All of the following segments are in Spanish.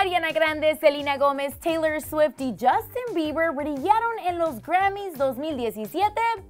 Ariana Grande, Selena Gomez, Taylor Swift y Justin Bieber brillaron en los Grammys 2017,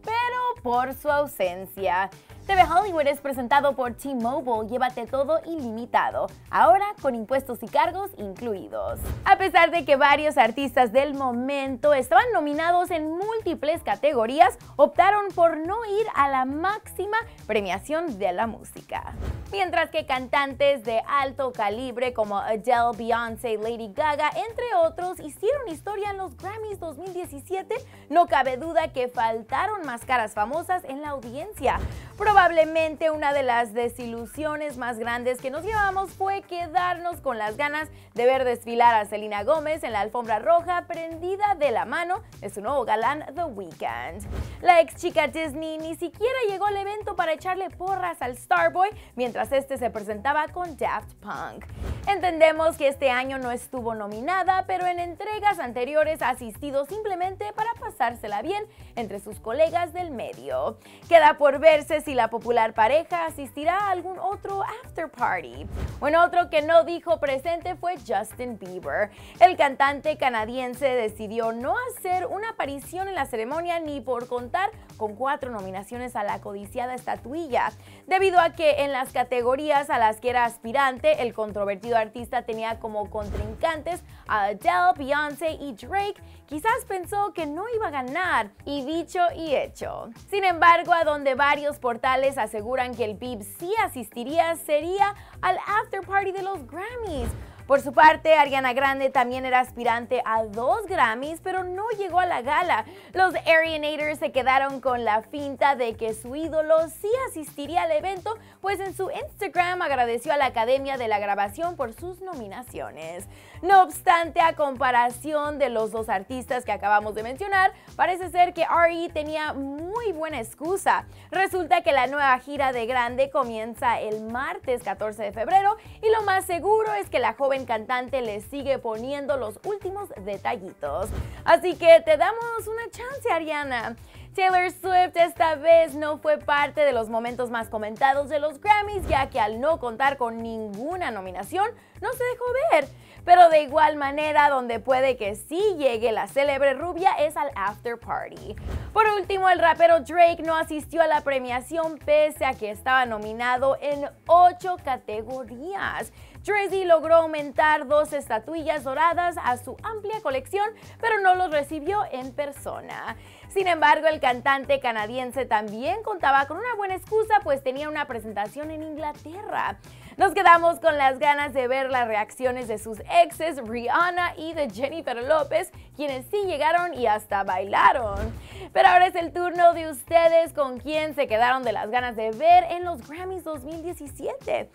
pero por su ausencia. TV Hollywood es presentado por T-Mobile, llévate todo ilimitado, ahora con impuestos y cargos incluidos. A pesar de que varios artistas del momento estaban nominados en múltiples categorías, optaron por no ir a la máxima premiación de la música. Mientras que cantantes de alto calibre como Adele, Beyoncé, Lady Gaga, entre otros, hicieron historia en los Grammys 2017, no cabe duda que faltaron más caras famosas en la audiencia. Probablemente una de las desilusiones más grandes que nos llevamos fue quedarnos con las ganas de ver desfilar a Selena Gomez en la alfombra roja prendida de la mano de su nuevo galán The Weeknd. La ex chica Disney ni siquiera llegó al evento para echarle porras al Starboy mientras este se presentaba con Daft Punk. Entendemos que este año no estuvo nominada, pero en entregas anteriores ha asistido simplemente para pasársela bien entre sus colegas del medio. Queda por verse si la popular pareja asistirá a algún otro after party. Bueno, otro que no dijo presente fue Justin Bieber. El cantante canadiense decidió no hacer una aparición en la ceremonia ni por contar con 4 nominaciones a la codiciada estatuilla, debido a que en las categorías a las que era aspirante, el controvertido artista tenía como contrincantes a Adele, Beyoncé y Drake. Quizás pensó que no iba a ganar, y dicho y hecho. Sin embargo, a donde varios portales aseguran que el Biebs sí asistiría sería al after party de los Grammys. Por su parte, Ariana Grande también era aspirante a 2 Grammys, pero no llegó a la gala. Los arianators se quedaron con la finta de que su ídolo sí asistiría al evento, pues en su Instagram agradeció a la Academia de la Grabación por sus nominaciones. No obstante, a comparación de los 2 artistas que acabamos de mencionar, parece ser que Ari tenía muy buena excusa. Resulta que la nueva gira de Grande comienza el martes 14 de febrero y lo más seguro es que la joven cantante le sigue poniendo los últimos detallitos. Así que te damos una chance, Ariana. Taylor Swift esta vez no fue parte de los momentos más comentados de los Grammys, ya que al no contar con ninguna nominación, no se dejó ver. Pero de igual manera, donde puede que sí llegue la célebre rubia es al after party. Por último, el rapero Drake no asistió a la premiación pese a que estaba nominado en 8 categorías. Drizzy logró aumentar 2 estatuillas doradas a su amplia colección, pero no los recibió en persona. Sin embargo, el cantante canadiense también contaba con una buena excusa, pues tenía una presentación en Inglaterra. Nos quedamos con las ganas de ver las reacciones de sus exes Rihanna y de Jennifer López, quienes sí llegaron y hasta bailaron. Pero ahora es el turno de ustedes, con quién se quedaron de las ganas de ver en los Grammys 2017.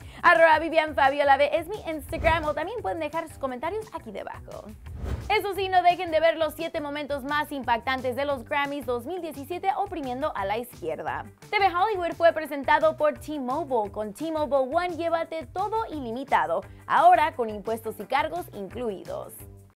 @Vivian Fabiola es mi Instagram, o también pueden dejar sus comentarios aquí debajo. Eso sí, no dejen de ver los 7 momentos más impactantes de los Grammys 2017 oprimiendo a la izquierda. TV Hollywood fue presentado por T-Mobile. Con T-Mobile One, llévate todo ilimitado, ahora con impuestos y cargos incluidos.